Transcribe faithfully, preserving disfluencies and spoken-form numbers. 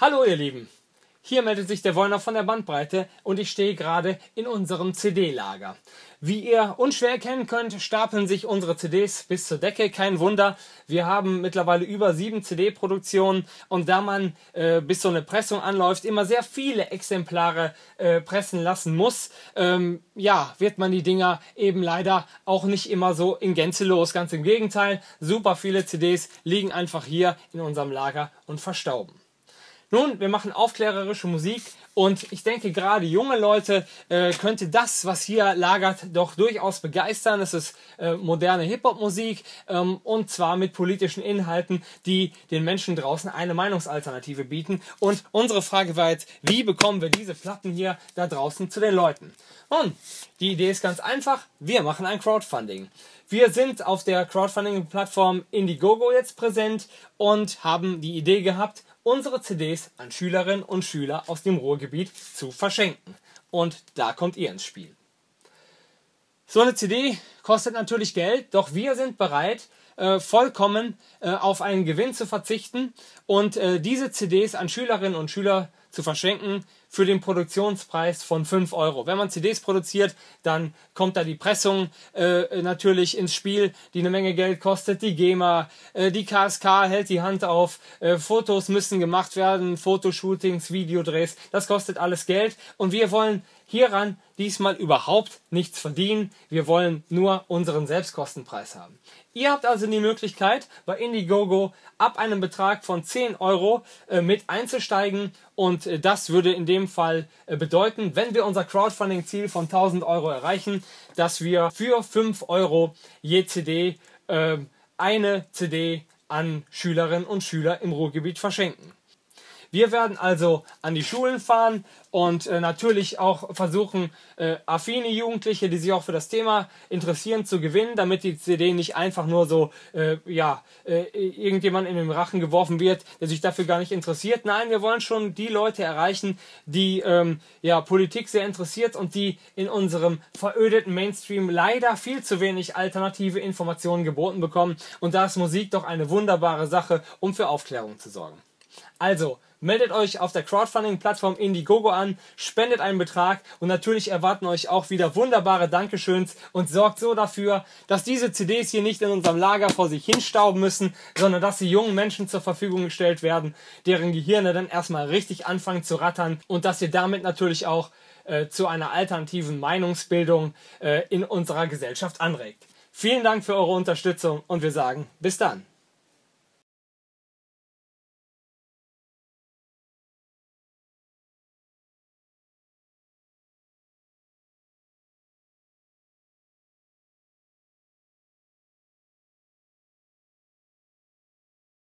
Hallo ihr Lieben, hier meldet sich der Wollner von der Bandbreite und ich stehe gerade in unserem C D-Lager. Wie ihr unschwer erkennen könnt, stapeln sich unsere C Ds bis zur Decke, kein Wunder. Wir haben mittlerweile über sieben C D-Produktionen und da man äh, bis so eine Pressung anläuft, immer sehr viele Exemplare äh, pressen lassen muss, ähm, ja, wird man die Dinger eben leider auch nicht immer so in Gänze los. Ganz im Gegenteil, super viele C Ds liegen einfach hier in unserem Lager und verstauben. Nun, wir machen aufklärerische Musik und ich denke, gerade junge Leute äh, könnte das, was hier lagert, doch durchaus begeistern. Es ist äh, moderne Hip-Hop-Musik ähm, und zwar mit politischen Inhalten, die den Menschen draußen eine Meinungsalternative bieten. Und unsere Frage war jetzt, wie bekommen wir diese Platten hier da draußen zu den Leuten? Nun, die Idee ist ganz einfach, wir machen ein Crowdfunding. Wir sind auf der Crowdfunding-Plattform Indiegogo jetzt präsent und haben die Idee gehabt, unsere C Ds an Schülerinnen und Schüler aus dem Ruhrgebiet zu verschenken. Und da kommt ihr ins Spiel. So eine C D kostet natürlich Geld, doch wir sind bereit, äh, vollkommen äh, auf einen Gewinn zu verzichten und äh, diese C Ds an Schülerinnen und Schüler zu verschenken für den Produktionspreis von fünf Euro. Wenn man C Ds produziert, dann kommt da die Pressung äh, natürlich ins Spiel, die eine Menge Geld kostet, die GEMA, äh, die K S K hält die Hand auf, äh, Fotos müssen gemacht werden, Fotoshootings, Videodrehs, das kostet alles Geld und wir wollen hieran diesmal überhaupt nichts verdienen. Wir wollen nur unseren Selbstkostenpreis haben. Ihr habt also die Möglichkeit, bei Indiegogo ab einem Betrag von zehn Euro äh, mit einzusteigen und äh, das würde in dem Fall äh, bedeuten, wenn wir unser Crowdfunding-Ziel von tausend Euro erreichen, dass wir für fünf Euro je C D äh, eine C D an Schülerinnen und Schüler im Ruhrgebiet verschenken. Wir werden also an die Schulen fahren und äh, natürlich auch versuchen, äh, affine Jugendliche, die sich auch für das Thema interessieren, zu gewinnen, damit die C D nicht einfach nur so, äh, ja, äh, irgendjemand in den Rachen geworfen wird, der sich dafür gar nicht interessiert. Nein, wir wollen schon die Leute erreichen, die ähm, ja, Politik sehr interessiert und die in unserem verödeten Mainstream leider viel zu wenig alternative Informationen geboten bekommen. Und da ist Musik doch eine wunderbare Sache, um für Aufklärung zu sorgen. Also, meldet euch auf der Crowdfunding-Plattform Indiegogo an, spendet einen Betrag und natürlich erwarten euch auch wieder wunderbare Dankeschöns und sorgt so dafür, dass diese C Ds hier nicht in unserem Lager vor sich hinstauben müssen, sondern dass sie jungen Menschen zur Verfügung gestellt werden, deren Gehirne dann erstmal richtig anfangen zu rattern und dass ihr damit natürlich auch äh, zu einer alternativen Meinungsbildung äh, in unserer Gesellschaft anregt. Vielen Dank für eure Unterstützung und wir sagen bis dann.